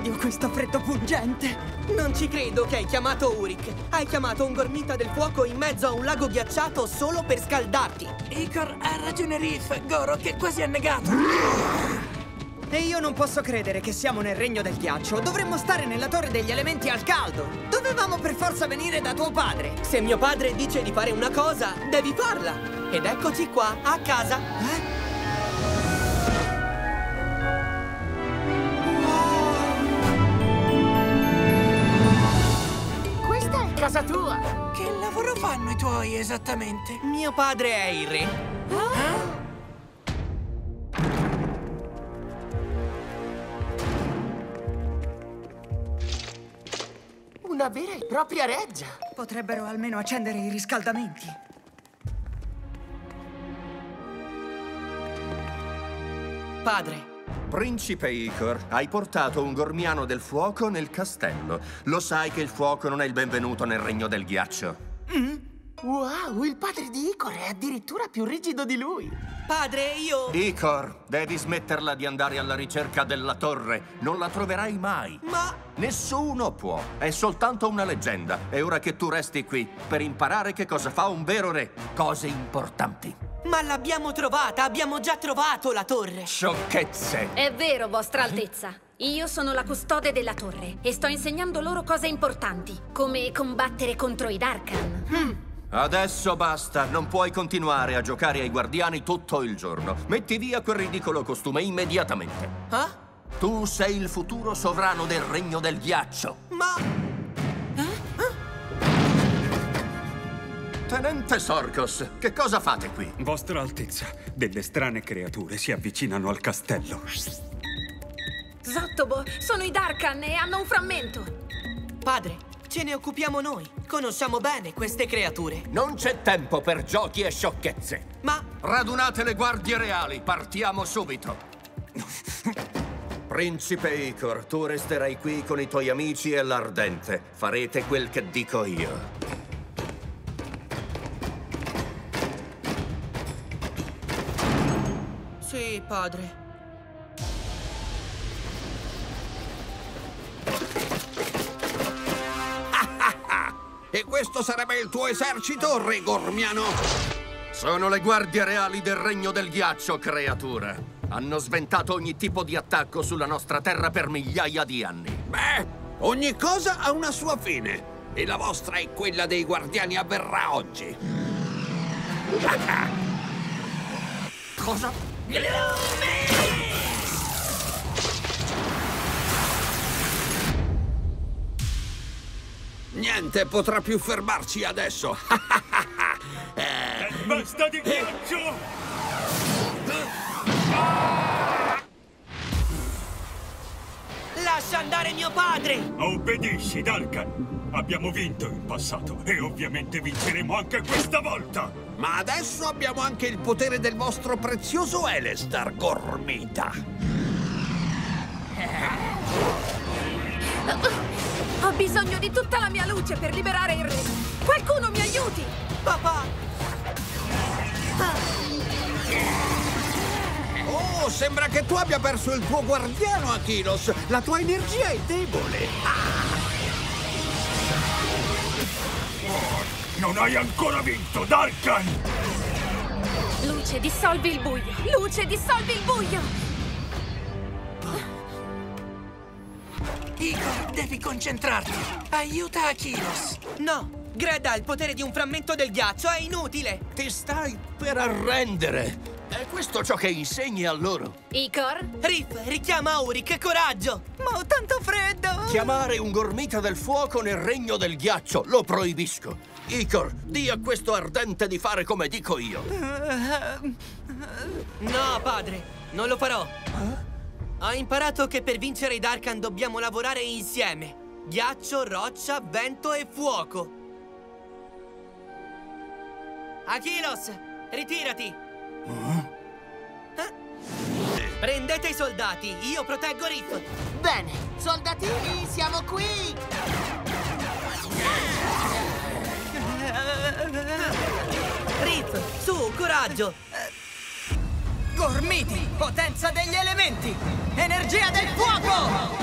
Odio questo freddo pungente! Non ci credo che hai chiamato Uric. Hai chiamato un gormita del fuoco in mezzo a un lago ghiacciato solo per scaldarti. Ikor ha ragione Rif, Goro che è quasi annegato. E io non posso credere che siamo nel regno del ghiaccio. Dovremmo stare nella torre degli elementi al caldo. Dovevamo per forza venire da tuo padre. Se mio padre dice di fare una cosa, devi farla. Ed eccoci qua, a casa. Eh? Casa tua! Che lavoro fanno i tuoi esattamente? Mio padre è il re. Ah? Una vera e propria reggia! Potrebbero almeno accendere i riscaldamenti. Padre. Principe Ikor, hai portato un gormiano del fuoco nel castello. Lo sai che il fuoco non è il benvenuto nel regno del ghiaccio. Wow, il padre di Ikor è addirittura più rigido di lui. Padre, io... Ikor, devi smetterla di andare alla ricerca della torre. Non la troverai mai. Ma... Nessuno può. È soltanto una leggenda. È ora che tu resti qui per imparare che cosa fa un vero re. Cose importanti. Ma l'abbiamo trovata! Abbiamo già trovato la torre! Sciocchezze! È vero, vostra altezza. Io sono la custode della torre e sto insegnando loro cose importanti, come combattere contro i Darkan. Adesso basta! Non puoi continuare a giocare ai guardiani tutto il giorno. Metti via quel ridicolo costume immediatamente. Ah? Tu sei il futuro sovrano del regno del ghiaccio. Ma... Tenente Sorkos, che cosa fate qui? Vostra Altezza, delle strane creature si avvicinano al castello. Zottobo, sono i Darkan e hanno un frammento. Padre, ce ne occupiamo noi. Conosciamo bene queste creature. Non c'è tempo per giochi e sciocchezze. Ma... Radunate le guardie reali, partiamo subito. Principe Ikor, tu resterai qui con i tuoi amici e l'Ardente. Farete quel che dico io. Sì, padre. E questo sarebbe il tuo esercito, re Gormiano? Sono le guardie reali del regno del ghiaccio, creatura. Hanno sventato ogni tipo di attacco sulla nostra terra per migliaia di anni. Beh, ogni cosa ha una sua fine. E la vostra e quella dei guardiani avverrà oggi. Cosa? Niente potrà più fermarci adesso. Basta di ghiaccio! Lascia andare mio padre! Obbedisci, Darkan! Abbiamo vinto in passato e ovviamente vinceremo anche questa volta! Ma adesso abbiamo anche il potere del vostro prezioso Elestar, Gormita! Ho bisogno di tutta la mia luce per liberare il re! Qualcuno mi aiuti! Papà! Oh, sembra che tu abbia perso il tuo guardiano, Achilles! La tua energia è debole! Non hai ancora vinto, Darkan! Luce, dissolvi il buio! Luce, dissolvi il buio! Ikor, devi concentrarti! Aiuta Achilles! No! Greda ha il potere di un frammento del ghiaccio, è inutile! Ti stai per arrendere! È questo ciò che insegni a loro? Ikor? Rif, richiama Auric, coraggio! Ma ho tanto freddo! Chiamare un gormita del fuoco nel regno del ghiaccio, lo proibisco! Ikor, di a questo ardente di fare come dico io! No, padre, non lo farò! Ho imparato che per vincere i Darkan dobbiamo lavorare insieme! Ghiaccio, roccia, vento e fuoco! Achilles, ritirati! Prendete i soldati, io proteggo Rif. Bene, soldatini, siamo qui. Rif, su, coraggio. Gormiti, potenza degli elementi, energia del fuoco.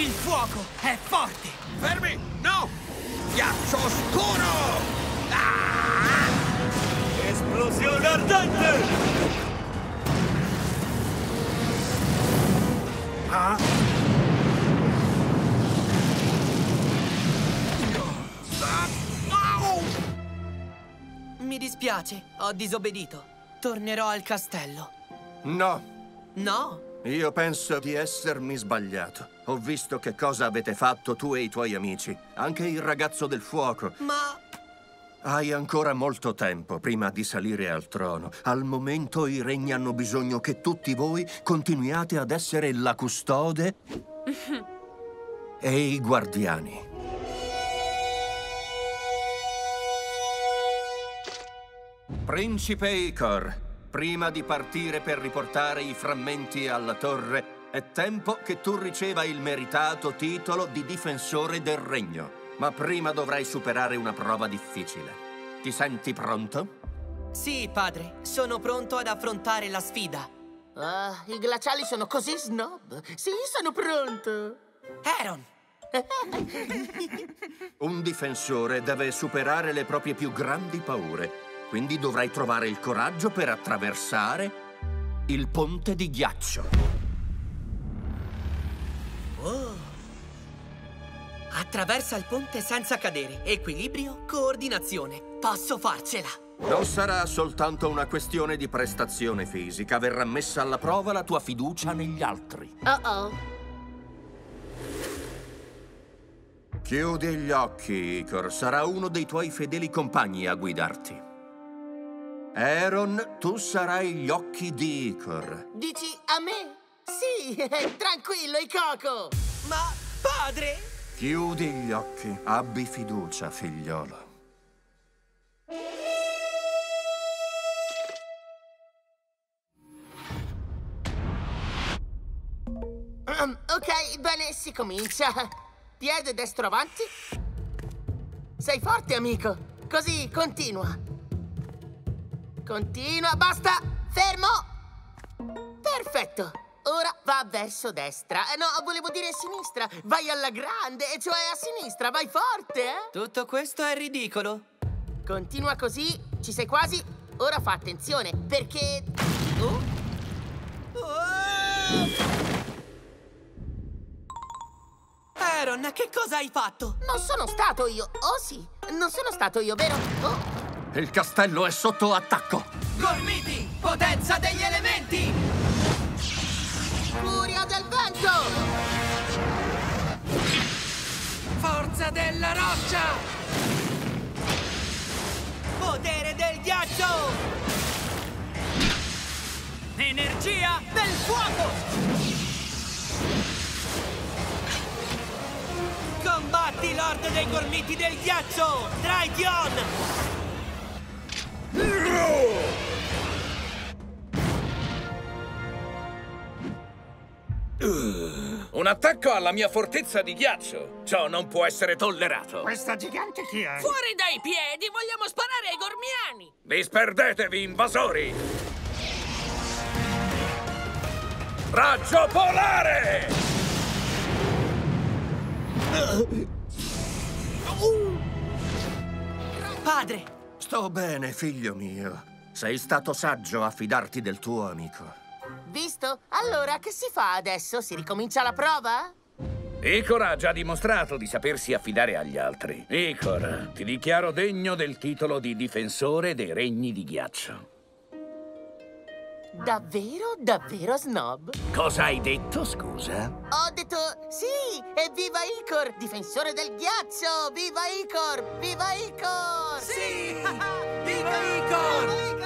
Il fuoco è forte! Fermi! No! Ghiaccio oscuro! Ah! Esplosione ardente! Ah! No! Mi dispiace, ho disobbedito. Tornerò al castello. No. No? Io penso di essermi sbagliato. Ho visto che cosa avete fatto tu e i tuoi amici. Anche il ragazzo del fuoco. Ma... hai ancora molto tempo prima di salire al trono. Al momento i regni hanno bisogno che tutti voi continuiate ad essere la custode e i guardiani. Principe Ikor, prima di partire per riportare i frammenti alla torre, è tempo che tu riceva il meritato titolo di difensore del regno. Ma prima dovrai superare una prova difficile. Ti senti pronto? Sì, padre. Sono pronto ad affrontare la sfida. Ah, i glaciali sono così snob. Sì, sono pronto. Aaron! Un difensore deve superare le proprie più grandi paure. Quindi dovrai trovare il coraggio per attraversare il ponte di ghiaccio. Oh! Attraversa il ponte senza cadere. Equilibrio, coordinazione. Posso farcela! Non sarà soltanto una questione di prestazione fisica. Verrà messa alla prova la tua fiducia negli altri. Uh-oh. Chiudi gli occhi, Ikor. Sarà uno dei tuoi fedeli compagni a guidarti. Aaron, tu sarai gli occhi di Ikor. Dici a me? Sì, tranquillo, Ikoko! Ma, padre! Chiudi gli occhi, abbi fiducia, figliolo. Ok, bene, si comincia. Piede destro avanti. Sei forte, amico. Così, continua. Continua, basta! Fermo! Perfetto! Ora va verso destra. No, volevo dire sinistra. Vai alla grande, cioè a sinistra. Vai forte, eh? Tutto questo è ridicolo. Continua così, ci sei quasi. Ora fa attenzione, perché... Oh. Oh. Aaron, che cosa hai fatto? Non sono stato io. Oh sì, non sono stato io, vero? Oh. Il castello è sotto attacco! Gormiti! Potenza degli elementi! Furia del vento! Forza della roccia! Potere del ghiaccio! Energia del fuoco! Combatti Lord dei Gormiti del ghiaccio! Draegion! Un attacco alla mia fortezza di ghiaccio. Ciò non può essere tollerato. Questa gigante chi è? Fuori dai piedi, vogliamo sparare ai gormiani. Disperdetevi, invasori. Raggio polare. Padre. Sto bene, figlio mio. Sei stato saggio a fidarti del tuo amico. Visto? Allora, che si fa adesso? Si ricomincia la prova? Ikor ha già dimostrato di sapersi affidare agli altri. Ikor, ti dichiaro degno del titolo di difensore dei regni di ghiaccio. Davvero, davvero snob? Cosa hai detto, scusa? Ho detto sì! Evviva Ikor! Difensore del ghiaccio! Viva Ikor! Viva Ikor! Sì! Viva Ikor!